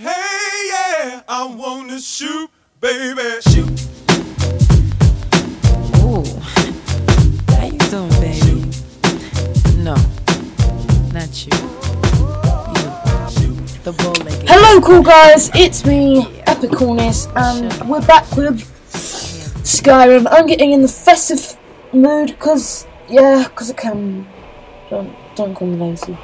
I wanna shoot, baby. Shoot. Oh, how you doing, baby? Shoot. No, not you. You, the bow-legged. Hello, cool guys. It's me, Epicalness, and we're back with Skyrim. I'm getting in the festive mood, cause I can. Don't call me lazy.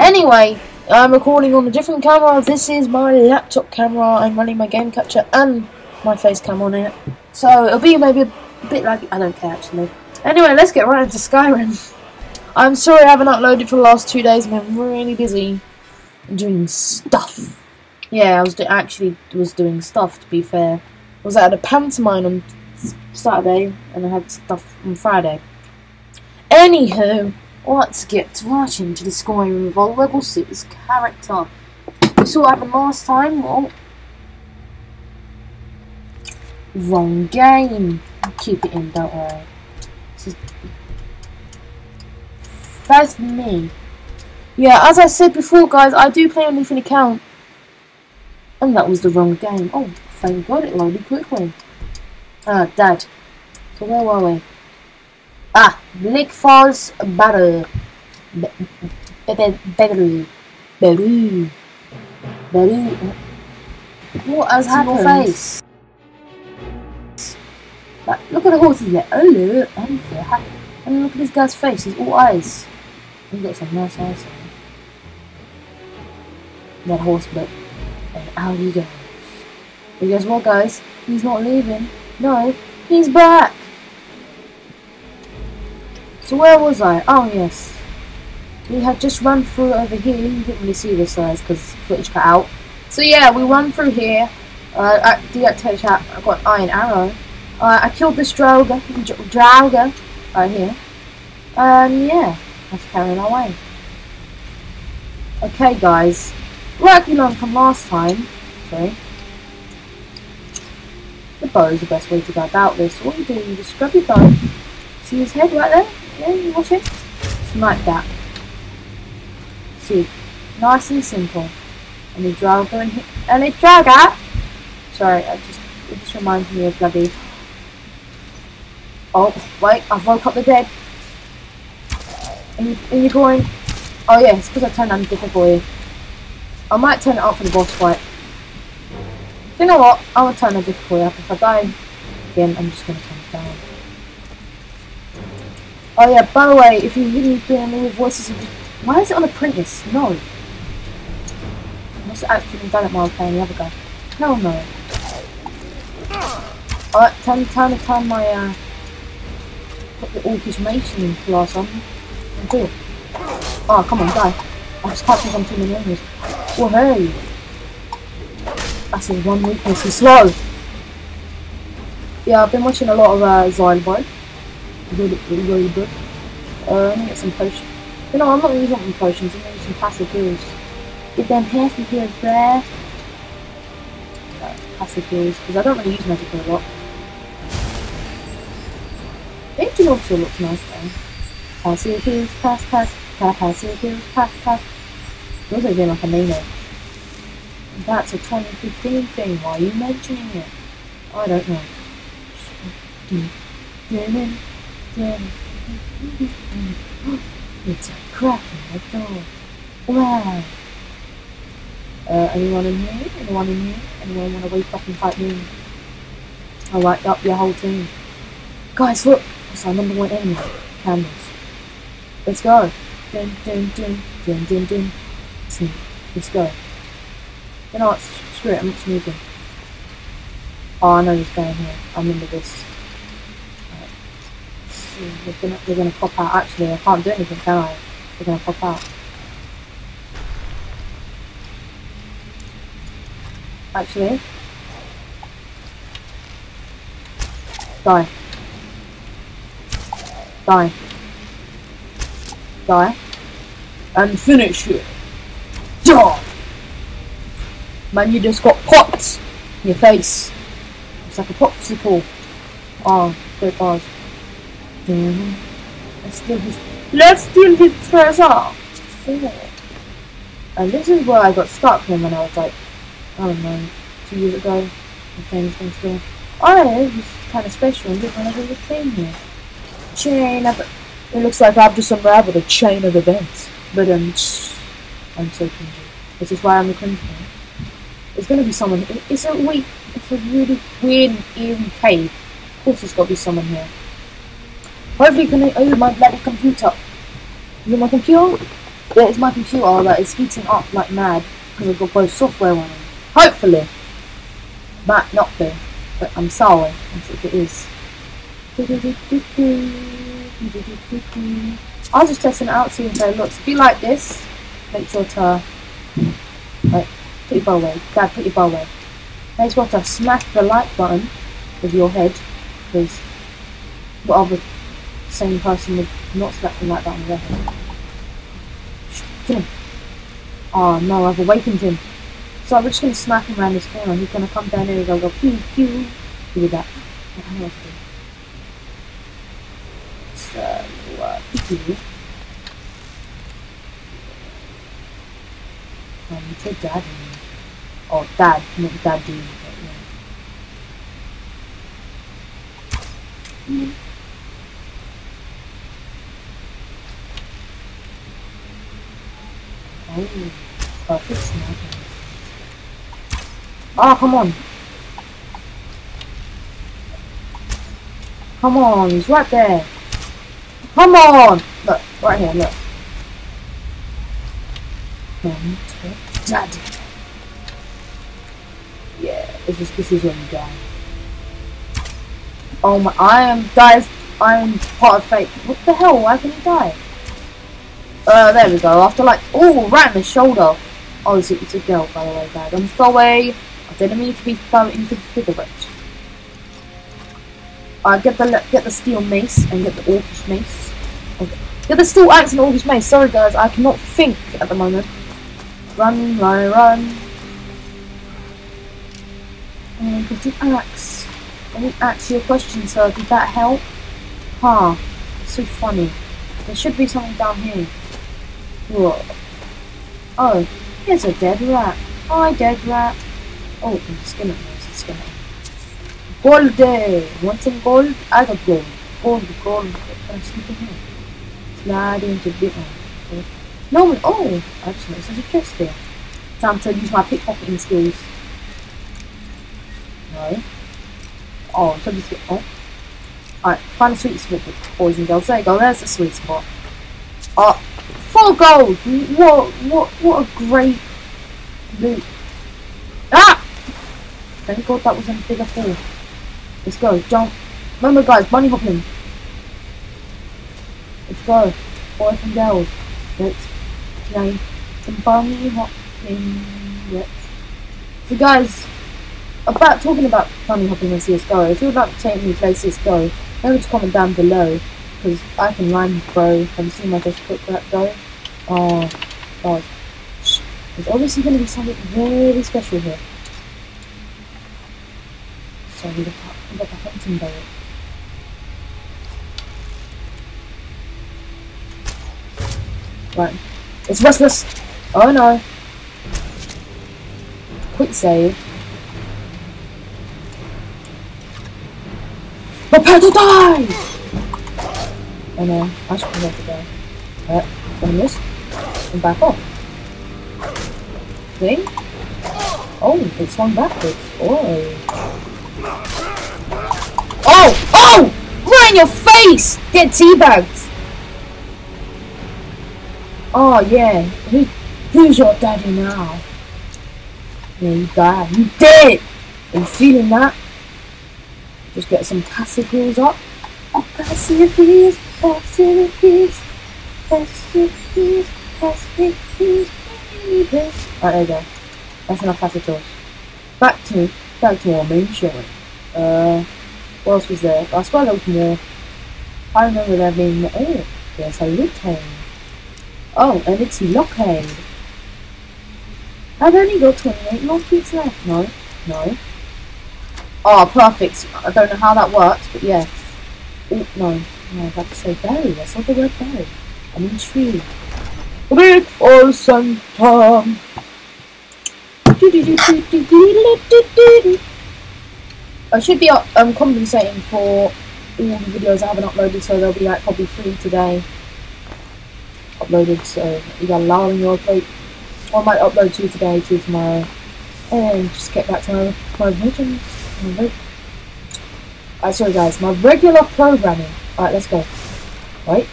Anyway. I'm recording on a different camera. This is my laptop camera. I'm running my game capture and my face cam on it, so it'll be maybe a bit like I don't care actually. Anyway, let's get right into Skyrim. I'm sorry I haven't uploaded for the last 2 days. I've been really busy doing stuff. Yeah, I was actually doing stuff. To be fair, I was at a pantomime on Saturday and I had stuff on Friday. Anywho. Let's get right into the Skyrim revolver. We'll see this character. We saw what happened last time. Well, wrong game. I'll keep it in, don't worry. That's me. Yeah, as I said before, guys, I do play on a different account. And that was the wrong game. Oh, thank God it loaded quickly. Ah, Dad. So where were we? Ah, Lake Falls Barrow. Barrow. What has happened? Your face. Like, look at the horses there. Oh, look. And look at this guy's face. He's all eyes. He's got some nice eyes. That horse, but. And out he goes. But guess what, guys? He's not leaving. No, he's back. So where was I? Oh yes, we had just run through over here. You didn't really see this size because footage cut out. So yeah, we run through here. I deactivated that. I got an iron arrow. I killed this Draugr right here. Yeah, that's carrying our way. Okay, guys, like we learned from last time. Sorry, the bow is the best way to go about this. So what you do, you just grab your bow. See his head right there. Yeah, you watch it. It's like that. See, nice and simple. And the Draugr in here. And the Draugr. Sorry, it just reminds me of bloody. Oh wait, I've woke up the dead. And you're going. Oh yeah, it's because I turned on difficulty. I might turn it up for the boss fight. You know what? I will turn the difficulty up. If I die again, I'm just gonna turn it down. Oh yeah, by the way, if you really doing any voices, why is it on Apprentice? No. I must have actually done it while I'm playing the other guy. Hell no. Alright, time to my, put the automation class on. I'm cool. Oh, come on, die. I just can't think I'm too many enemies. Oh, hey. That's his one weakness, he's slow. Yeah, I've been watching a lot of, Zylbrad. Really good. I'm gonna get some potions. You know, I'm not gonna use some potions, I'm gonna use some passive heals. Get them passive heals there. Passive heals, because I don't really use magic a lot. Ancient also looks nice though. Passive heals, passive heals, Those are getting like a nano. That's a 2015 thing, why are you mentioning it? I don't know. It's a crack in the door. Wow. Anyone in here? Anyone in here? Anyone want to wake up and fight me? I'll light up your whole team. Guys, look! It's our number one enemy. Candles. Let's go. Dun dun dun dun dun dun. Let's go. You know what? Screw it. I'm not moving. Oh, I know he's going here. I'm into this. They're gonna pop out. Actually, I can't do anything, can I? They're gonna pop out. Actually, die, die, die, and finish it. Die, man! You just got popped in your face. It's like a popsicle. Oh, good guys. Yeah. Let's steal his treasure! Yeah. And this is where I got stuck from when I was like, I don't know, 2 years ago. My friends came to oh, this is kind of special and different. I have a thing here. Chain up. It looks like I've just unraveled a chain of events. But I'm so cringy. Which is why I'm a cringe fan. It's gonna be someone. It's a weird, it's a really weird, eerie cave. Of course, there's gotta be someone here. Hopefully, can I? Oh, my bloody computer! Is it my computer? Yeah, it's my computer that is heating up like mad because I've got both software on. Hopefully, might not be, but I'm sorry if it is. I was just testing it out, seeing if it looks. If you like this, make sure to like. Put your bow away. Dad, put your bow away. Make sure to smash the like button with your head, because what other same person would not smack the like button with their head? Kill him. Oh no, I've awakened him. So I'm just going to smack him around this corner. He's going to come down here and go, pew, pew. Do that. I don't know what to do. So, pew. Take Dad in. Oh, Dad, not Dad, do you? Yeah. Oh, perfect snap. Ah, come on. Come on, he's right there. Come on! Look, right here, look. Dad. Yeah, it's just, this is when you die. Oh my, I am, guys, I am part of fate. What the hell, why can you die? There we go, after like, oh, right in the shoulder. Oh, it's a girl, by the way, Dad. I'm sorry, I didn't mean to be thrown into the cigarette. Get the steel mace and get the orcish mace. Okay. Get the steel axe and orcish mace, sorry guys, I cannot think at the moment. Run, run, run. And get an axe. Let me answer your question, sir. Did that help? Huh. It's so funny. There should be something down here. Whoa. Oh, here's a dead rat. Hi, dead rat. Oh, skin it. Skin it. Gold! Want some gold? I got gold. Gold, gold. I'm sneaking here. Slide into the one. No one. Oh, I just noticed there's a chest there. Time to use my pickpocketing skills. No. Oh, somebody's getting. Oh. Alright, find a sweet spot with boys and girls. There you go, there's the sweet spot. Oh, full gold! What a great loot. Ah! Thank God that was a bigger fall. Let's go, jump. Remember, guys, bunny hopping. Let's go, boys and girls. Let's play some bunny hopping. Yes. So guys, about talking about bunny hopping in CSGO, if you would like to take me to play CSGO, remember to comment down below, because I can rhyme, bro. Have you seen my best quick rap go? Oh god. There's obviously going to be something really special here. So we got the hunting bow. Right. It's restless! Oh no! Quick save. Prepare to die! Oh no, I should prepare to die. Alright, done this. And back off. Swing. Oh, it swung backwards. Oh! Oh! Oh! Right in your face! Get teabagged! Oh yeah, who's your daddy now? Yeah, you died. You did! Are you feeling that? Just get some passive heals up. Oh, passive heals, passive heals, passive heals, passive heals, passive heals. Right, there you go. That's enough passive heals. Back to our main show. What else was there? I swear there was more. I remember there being more. Oh, yes, I looked home. Oh, and it's Lockhead. I've only got 28 lockheads left. No, no. Oh, perfect. I don't know how that works, but yeah. Oh, no. No, I've got to say berry. That's not the word berry. I'm intrigued. Wait for some time. I should be compensating for all the videos I haven't uploaded, so they'll be like probably 3 today uploaded. So you got a lot on your plate. I might upload 2 today, 2 tomorrow, and just get back to my visions. Alright, sorry guys, my regular programming. Alright, let's go. Right,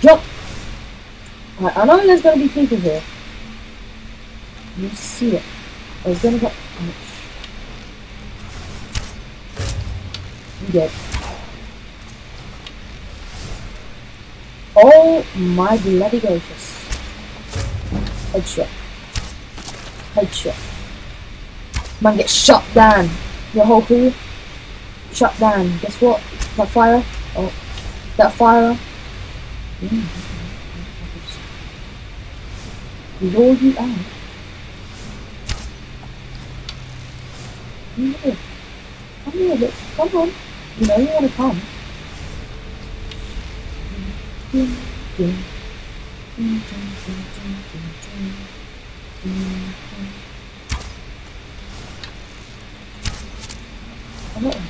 jump. Alright, I know there's gonna be people here. You see it. I was gonna go. Dead. Oh my bloody gracious. Headshot. Headshot. Man, get shot down. Your whole crew. Shot down. Guess what? That fire. Oh. That fire. Lord, you out. Come here. Come here, bitch. Come on. You know you want to come. Come on.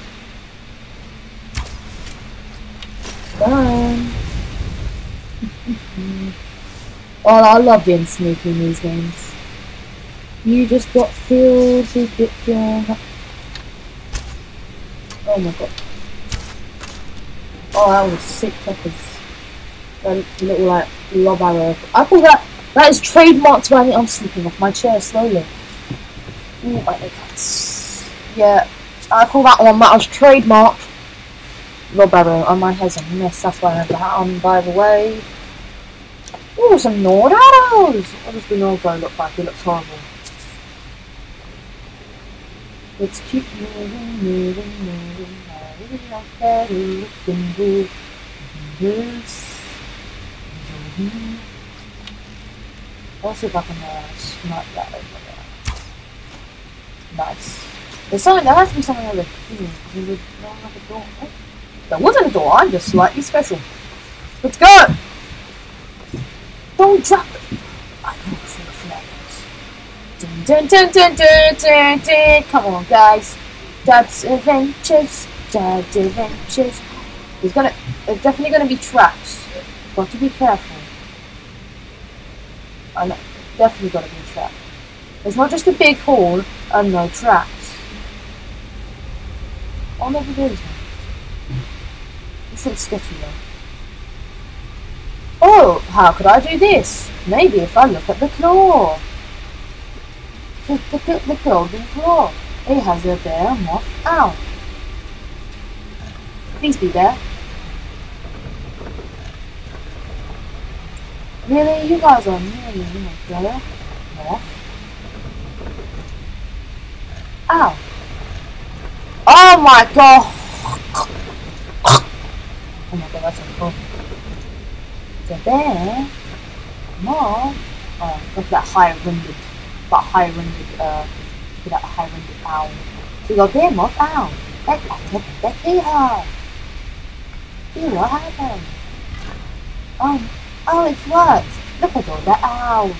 Bye. Oh, I love being sneaky in these games. You just got filled with it. Oh my god. Oh, that was sick peppers. That little like lob arrow. I call that is trademarked by me. I'm sleeping off my chair slowly. Ooh, my legs. Yeah, I call that one, that was trademarked. Lob arrow on my head's a mess, that's why I have that on, by the way. Ooh, some Nord arrows! What does the Nord guy look like? He looks horrible. Let's keep moving, moving, moving. I really like that looking good. This. I'll see if I can snipe that over there. Nice. There's something, there has to be something over here. There's no other door. Oh, there wasn't a door, I'm just slightly special. Let's go! Don't drop it! I don't feel flags. Dun, dun, dun, dun, dun, dun, dun. Come on, guys. Dad's adventures. Dad's adventures. There's definitely gonna be traps. Got to be careful. I know. Definitely gotta be a trap. There's not just a big hall and no traps. Oh, no, there is one. This looks sketchy though. Oh, how could I do this? Maybe if I look at the claw. The golden claw. It has a bear moth out. Please be there. Really? You guys are really bear moth out. Oh my god! Oh my god, that's incredible. So there, more, look at that high-winded owl. So you're there, more owl. That's like that here. See what happened? Oh, it works. Look at all the owls.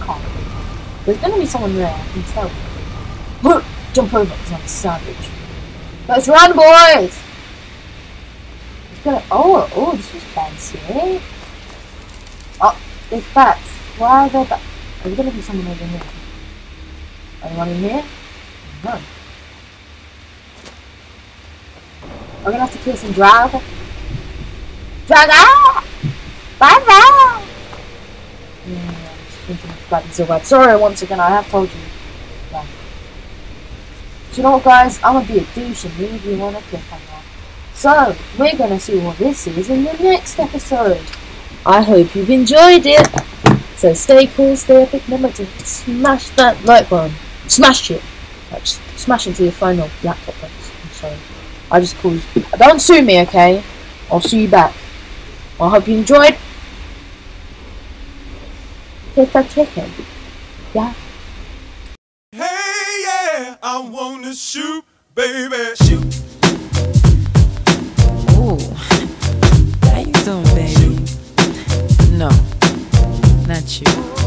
I can't. There's gonna be someone there, I can tell. Look, jump over because I'm savage. Let's run, boys! Oh, this is fancy. Oh, there's bats. Why are there bats? There's gonna be someone over here. Anyone in here? No. I'm gonna have to kill some Draugr. Draugr! Bye bye! Yeah, I'm just thinking about Zylbrad. Sorry, once again, I have told you. Yeah. Do you know what, guys? I'm gonna be a douche and leave you on a cliffhanger. So, we're going to see what this is in the next episode. I hope you've enjoyed it. So stay cool, stay epic. Remember to smash that like button. Smash it. Like, smash into your phone or laptop. I'm sorry. I just called you. Don't sue me, okay? I'll sue you back. I hope you enjoyed. Get that chicken. Yeah. Hey, yeah. I want to shoot, baby. Shoot. soon, baby. No, not you.